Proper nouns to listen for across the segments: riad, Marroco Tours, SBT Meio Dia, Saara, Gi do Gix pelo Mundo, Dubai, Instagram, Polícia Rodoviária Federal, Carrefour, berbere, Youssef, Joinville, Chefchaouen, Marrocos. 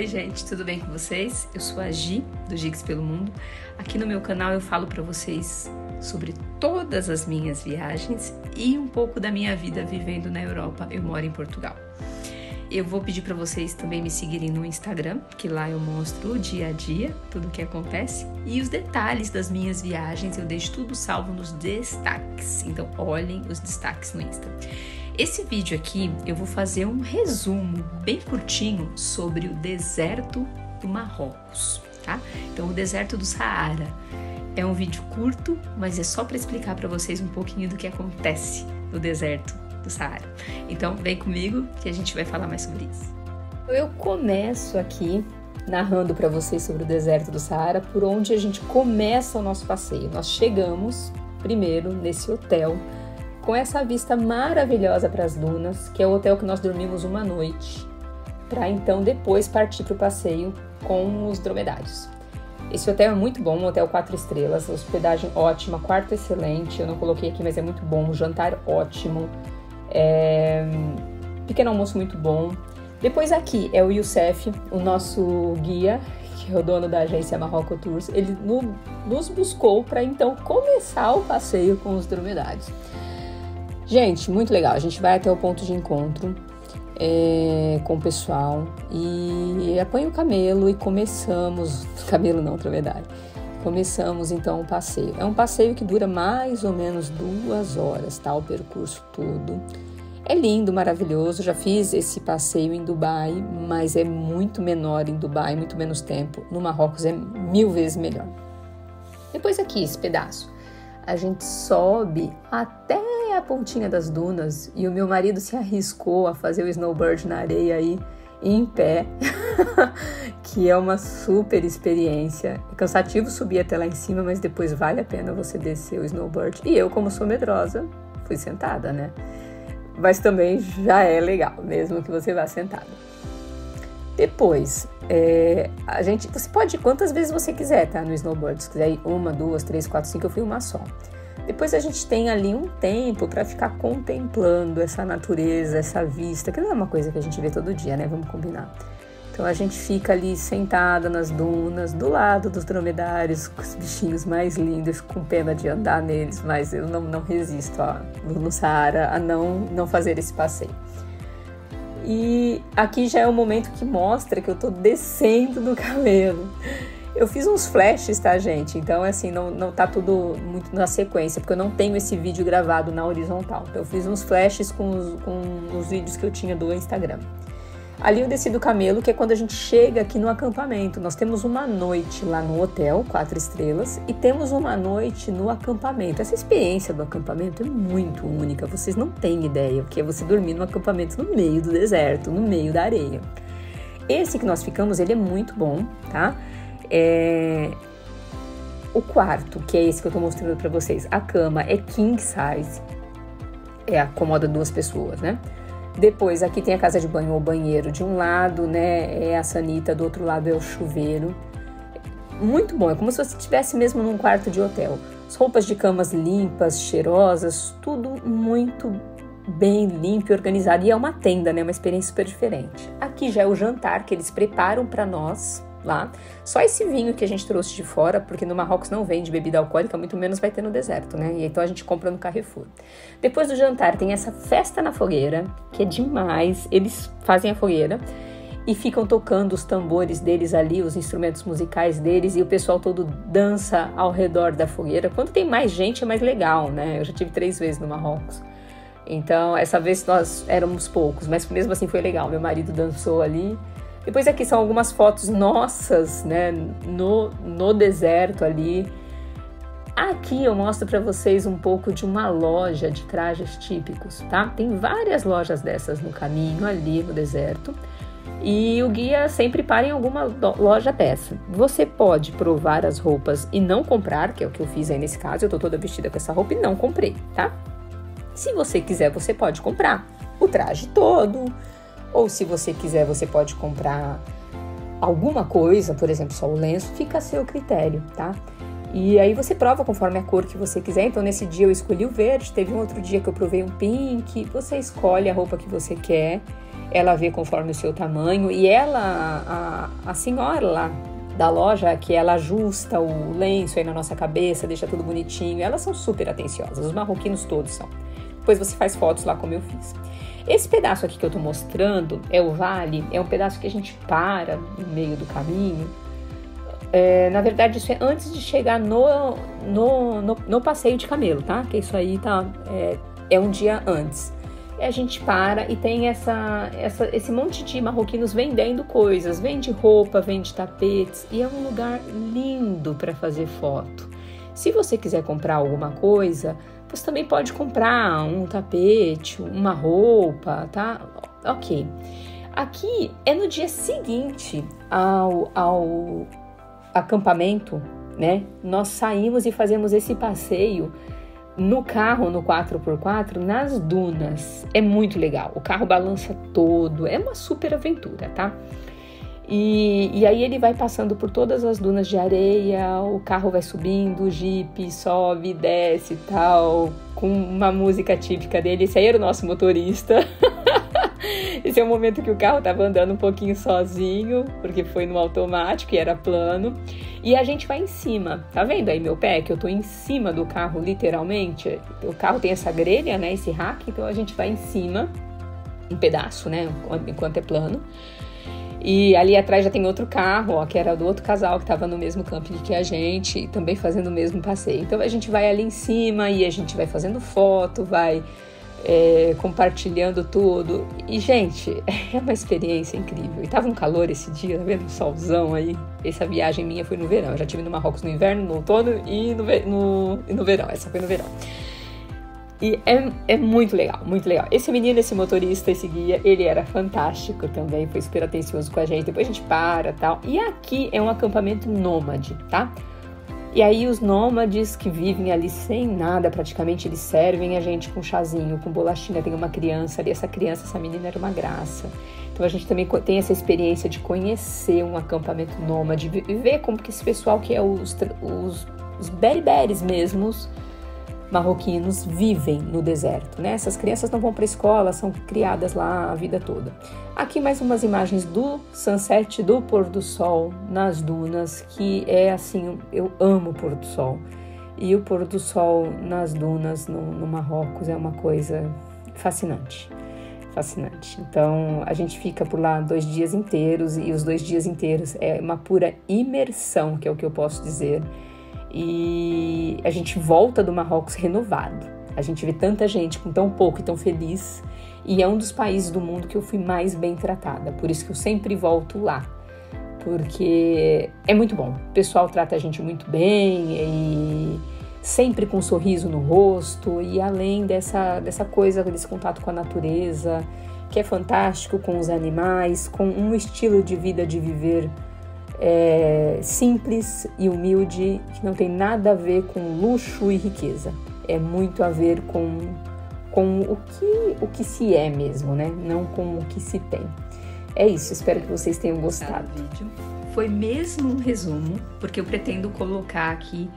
Oi gente, tudo bem com vocês? Eu sou a Gi do Gix pelo Mundo. Aqui no meu canal eu falo para vocês sobre todas as minhas viagens e um pouco da minha vida vivendo na Europa. Eu moro em Portugal. Eu vou pedir para vocês também me seguirem no Instagram, que lá eu mostro o dia a dia, tudo o que acontece e os detalhes das minhas viagens. Eu deixo tudo salvo nos destaques, então olhem os destaques no Insta. Esse vídeo aqui eu vou fazer um resumo bem curtinho sobre o deserto do Marrocos, tá? Então o deserto do Saara. É um vídeo curto, mas é só para explicar para vocês um pouquinho do que acontece no deserto do Saara. Então vem comigo que a gente vai falar mais sobre isso. Eu começo aqui narrando para vocês sobre o deserto do Saara, por onde a gente começa o nosso passeio. Nós chegamos primeiro nesse hotel com essa vista maravilhosa para as dunas, que é o hotel que nós dormimos uma noite, para então depois partir para o passeio com os dromedários. Esse hotel é muito bom, um hotel 4 estrelas, hospedagem ótima, quarto excelente, eu não coloquei aqui, mas é muito bom, jantar ótimo, pequeno almoço muito bom. Depois aqui é o Youssef, o nosso guia, que é o dono da agência Marroco Tours, ele nos buscou para então começar o passeio com os dromedários. Gente, muito legal, a gente vai até o ponto de encontro com o pessoal e apanha o camelo e começamos, camelo não, na verdade, começamos então o passeio. É um passeio que dura mais ou menos 2 horas, tá, o percurso todo. É lindo, maravilhoso, já fiz esse passeio em Dubai, mas é muito menor em Dubai, muito menos tempo, no Marrocos é 1000 vezes melhor. Depois aqui, esse pedaço, a gente sobe até a pontinha das dunas e o meu marido se arriscou a fazer o snowboard na areia aí em pé, que é uma super experiência. É cansativo subir até lá em cima, mas depois vale a pena você descer o snowboard. E eu, como sou medrosa, fui sentada, né? Mas também já é legal, mesmo que você vá sentada. Depois, você pode ir quantas vezes você quiser, tá? No snowboard, se quiser ir 1, 2, 3, 4, 5, eu fui uma só. Depois a gente tem ali um tempo para ficar contemplando essa natureza, essa vista, que não é uma coisa que a gente vê todo dia, né? Vamos combinar. Então a gente fica ali sentada nas dunas, do lado dos dromedários, com os bichinhos mais lindos, com pena de andar neles, mas eu não resisto no Saara a não fazer esse passeio. E aqui já é o momento que mostra que eu tô descendo do camelo. Eu fiz uns flashes, tá, gente? Então, assim, não tá tudo muito na sequência, porque eu não tenho esse vídeo gravado na horizontal. Então, eu fiz uns flashes com os vídeos que eu tinha do Instagram. Ali eu desci do camelo, que é quando a gente chega aqui no acampamento. Nós temos uma noite lá no hotel, 4 estrelas, e temos uma noite no acampamento. Essa experiência do acampamento é muito única, vocês não têm ideia, porque é você dormir num acampamento no meio do deserto, no meio da areia. Esse que nós ficamos, ele é muito bom, tá? O quarto, que é esse que eu tô mostrando pra vocês, a cama é king size, acomoda 2 pessoas, né? Depois aqui tem a casa de banho ou banheiro de um lado, né? É a sanita, do outro lado é o chuveiro. Muito bom, é como se você estivesse mesmo num quarto de hotel. As roupas de camas limpas, cheirosas, tudo muito bem limpo e organizado. E é uma tenda, né? Uma experiência super diferente. Aqui já é o jantar que eles preparam pra nós lá. Só esse vinho que a gente trouxe de fora, porque no Marrocos não vende bebida alcoólica, muito menos vai ter no deserto, né? E então a gente compra no Carrefour. Depois do jantar tem essa festa na fogueira, que é demais. Eles fazem a fogueira e ficam tocando os tambores deles ali, os instrumentos musicais deles, e o pessoal todo dança ao redor da fogueira. Quando tem mais gente é mais legal, né? Eu já tive 3 vezes no Marrocos. Então, essa vez nós éramos poucos, mas mesmo assim foi legal. Meu marido dançou ali. Depois aqui são algumas fotos nossas, né, no deserto ali. Aqui eu mostro para vocês um pouco de uma loja de trajes típicos, tá? Tem várias lojas dessas no caminho, ali no deserto. E o guia sempre para em alguma loja dessa. Você pode provar as roupas e não comprar, que é o que eu fiz aí nesse caso. Eu tô toda vestida com essa roupa e não comprei, tá? Se você quiser, você pode comprar o traje todo. Ou se você quiser, você pode comprar alguma coisa, por exemplo, só o lenço, fica a seu critério, tá? E aí você prova conforme a cor que você quiser. Então, nesse dia eu escolhi o verde, teve um outro dia que eu provei um pink. Você escolhe a roupa que você quer ela vê conforme o seu tamanho, e ela, a senhora lá da loja, que ela ajusta o lenço aí na nossa cabeça, deixa tudo bonitinho, elas são super atenciosas, os marroquinos todos são. Depois você faz fotos lá como eu fiz. Esse pedaço aqui que eu tô mostrando é o vale, é um pedaço que a gente para no meio do caminho. É, na verdade, isso é antes de chegar no passeio de camelo, tá? Que isso aí tá, é um dia antes. A gente para e tem esse monte de marroquinos vendendo coisas. Vende roupa, vende tapetes, e é um lugar lindo para fazer foto. Se você quiser comprar alguma coisa, você também pode comprar um tapete, uma roupa, tá? Ok. Aqui é no dia seguinte ao acampamento, né? Nós saímos e fazemos esse passeio no carro, no 4x4, nas dunas. É muito legal, o carro balança todo, é uma super aventura, tá? E aí ele vai passando por todas as dunas de areia, o carro vai subindo, o jipe sobe, desce e tal, com uma música típica dele. Esse aí era o nosso motorista. Esse é o momento que o carro estava andando um pouquinho sozinho, porque foi no automático e era plano. E a gente vai em cima, tá vendo aí meu pé? Que eu tô em cima do carro, literalmente. O carro tem essa grelha, né, esse rack, então a gente vai em cima, um pedaço, né, enquanto é plano. E ali atrás já tem outro carro, ó, que era do outro casal que estava no mesmo camping que a gente, também fazendo o mesmo passeio. Então a gente vai ali em cima e a gente vai fazendo foto, vai compartilhando tudo. E, gente, é uma experiência incrível. E tava um calor esse dia, tá vendo? Um solzão aí. Essa viagem minha foi no verão. Eu já tive no Marrocos no inverno, no outono e no verão. Essa foi no verão. E é muito legal, muito legal. Esse menino, esse motorista, esse guia, ele era fantástico também, foi super atencioso com a gente. Depois a gente para e tal. E aqui é um acampamento nômade, tá? E aí os nômades que vivem ali sem nada, praticamente, eles servem a gente com chazinho, com bolachinha. Tem uma criança ali, essa menina era uma graça. Então a gente também tem essa experiência de conhecer um acampamento nômade e ver como que esse pessoal que é os berberes mesmos, marroquinos, vivem no deserto, né? Essas crianças não vão para a escola, são criadas lá a vida toda. Aqui mais umas imagens do sunset, do pôr do sol nas dunas, que é assim, eu amo o pôr do sol. E o pôr do sol nas dunas no Marrocos é uma coisa fascinante, fascinante. Então a gente fica por lá 2 dias inteiros, e os 2 dias inteiros é uma pura imersão, que é o que eu posso dizer. E a gente volta do Marrocos renovado. A gente vê tanta gente com tão pouco e tão feliz. E é um dos países do mundo que eu fui mais bem tratada. Por isso que eu sempre volto lá. Porque é muito bom. O pessoal trata a gente muito bem. E sempre com um sorriso no rosto. E além dessa coisa, desse contato com a natureza, que é fantástico, com os animais, com um estilo de vida de viver simples e humilde, que não tem nada a ver com luxo e riqueza. É muito a ver com o que se é mesmo, né? Não com o que se tem. É isso, espero que vocês tenham gostado. Foi mesmo um resumo, porque eu pretendo colocar aqui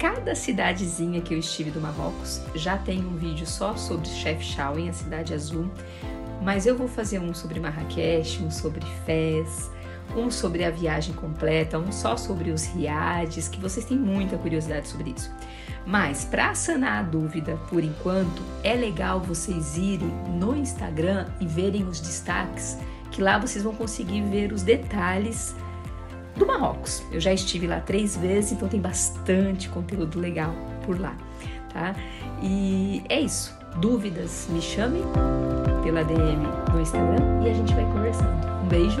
cada cidadezinha que eu estive do Marrocos. Já tem um vídeo só sobre Chefchaouen, a cidade azul, mas eu vou fazer um sobre Marrakech, um sobre Fez, um sobre a viagem completa, um só sobre os riades, que vocês têm muita curiosidade sobre isso. Mas para sanar a dúvida, por enquanto, é legal vocês irem no Instagram e verem os destaques, que lá vocês vão conseguir ver os detalhes do Marrocos. Eu já estive lá 3 vezes, então tem bastante conteúdo legal por lá, tá? E é isso. Dúvidas, me chamem pela DM no Instagram e a gente vai conversando. Um beijo